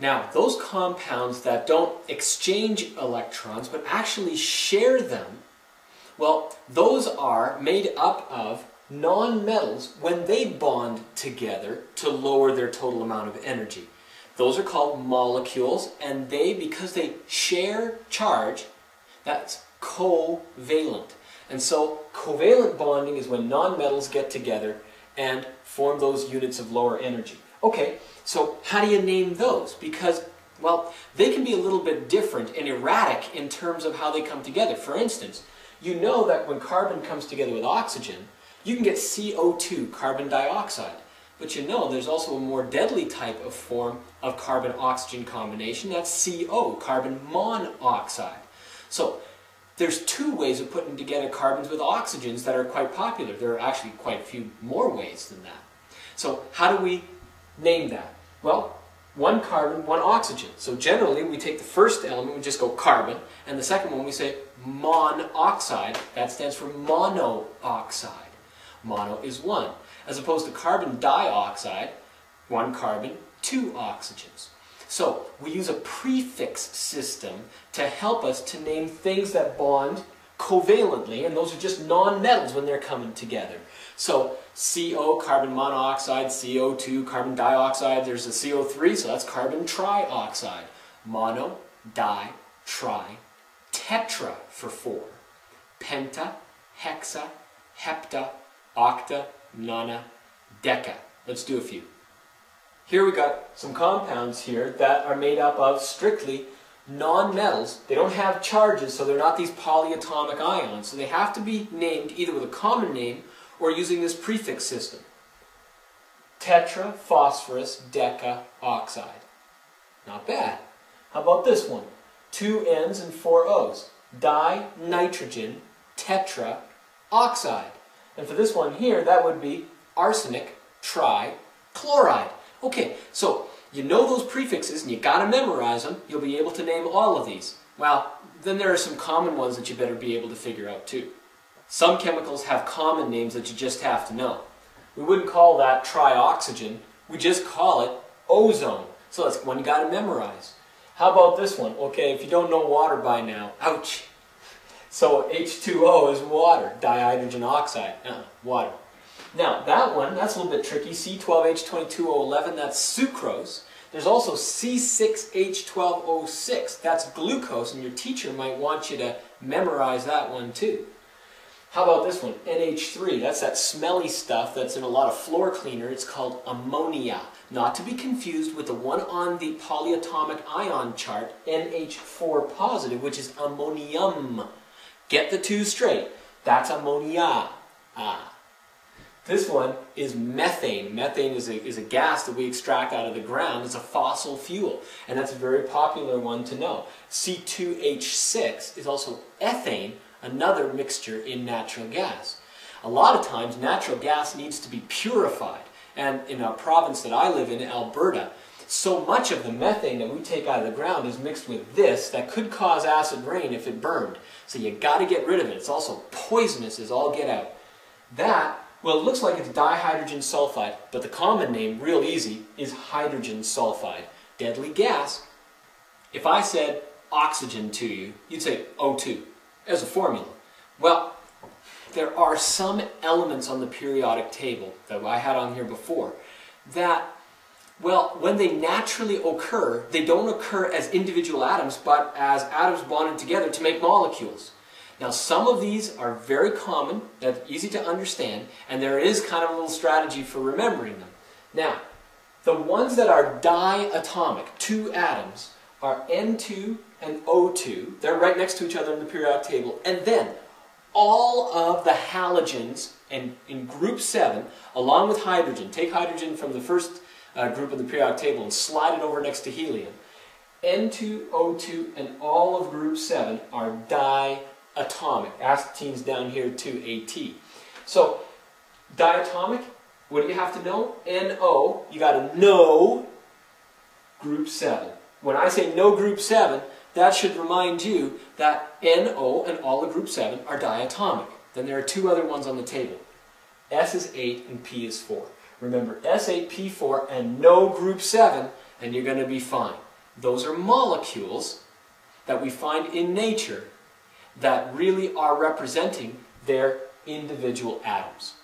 Now, those compounds that don't exchange electrons but actually share them, well, those are made up of non-metals when they bond together to lower their total amount of energy. Those are called molecules, and they, because they share charge, that's covalent. And so covalent bonding is when non-metals get together and form those units of lower energy. Okay, so how do you name those? Because, well, they can be a little bit different and erratic in terms of how they come together. For instance, you know that when carbon comes together with oxygen, you can get CO2, carbon dioxide. But you know there's also a more deadly type of form of carbon-oxygen combination, that's CO, carbon monoxide. So there's two ways of putting together carbons with oxygens that are quite popular. There are actually quite a few more ways than that. So how do we name that? Well, one carbon, one oxygen. So generally we take the first element, we just go carbon, and the second one we say monoxide. That stands for monoxide. Mono is one, as opposed to carbon dioxide, one carbon, two oxygens. So we use a prefix system to help us to name things that bond covalently, and those are just non-metals when they're coming together. So CO, carbon monoxide, CO2, carbon dioxide, there's a CO3, so that's carbon trioxide. Mono, di, tri, tetra for four. Penta, hexa, hepta, octa, nona, deca. Let's do a few. Here we got some compounds here that are made up of strictly non-metals. They don't have charges, so they're not these polyatomic ions. So they have to be named either with a common name or using this prefix system. Tetra, phosphorus, deca, oxide. Not bad. How about this one? Two N's and four O's. Dinitrogen, tetra, oxide. And for this one here, that would be arsenic, trichloride. Okay, so you know those prefixes and you got to memorize them. You'll be able to name all of these. Well, then there are some common ones that you better be able to figure out too. Some chemicals have common names that you just have to know. We wouldn't call that trioxygen. We just call it ozone. So that's one you got to memorize. How about this one? Okay, if you don't know water by now, ouch. So H2O is water, dihydrogen oxide, water. Now that one, that's a little bit tricky, C12H22O11, that's sucrose. There's also C6H12O6, that's glucose, and your teacher might want you to memorize that one too. How about this one, NH3, that's that smelly stuff that's in a lot of floor cleaner, it's called ammonia. Not to be confused with the one on the polyatomic ion chart, NH4 positive, which is ammonium. Get the two straight. That's ammonia. This one is methane. Methane is a gas that we extract out of the ground. It's a fossil fuel, and that's a very popular one to know. C2H6 is also ethane, another mixture in natural gas. A lot of times, natural gas needs to be purified, and in a province that I live in, Alberta, so much of the methane that we take out of the ground is mixed with this that could cause acid rain if it burned. So you got to get rid of it. It's also poisonous as all get out. That, well, it looks like it's dihydrogen sulfide, but the common name, real easy, is hydrogen sulfide. Deadly gas. If I said oxygen to you, you'd say O2 as a formula. Well, there are some elements on the periodic table that I had on here before that, well, when they naturally occur, they don't occur as individual atoms, but as atoms bonded together to make molecules. Now, some of these are very common, that's easy to understand, and there is kind of a little strategy for remembering them. Now, the ones that are diatomic, two atoms, are N2 and O2. They're right next to each other in the periodic table, and then all of the halogens in group 7, along with hydrogen, take hydrogen from the first group of the periodic table and slide it over next to helium. N2, O2, and all of group 7 are diatomic. Acetine's down here too, AT. So, diatomic, what do you have to know? NO, you got to know group 7. When I say know group 7, that should remind you that NO and all of group 7 are diatomic. Then there are two other ones on the table. S is 8 and P is 4. Remember S8, P4, and no group 7, and you're going to be fine. Those are molecules that we find in nature that really are representing their individual atoms.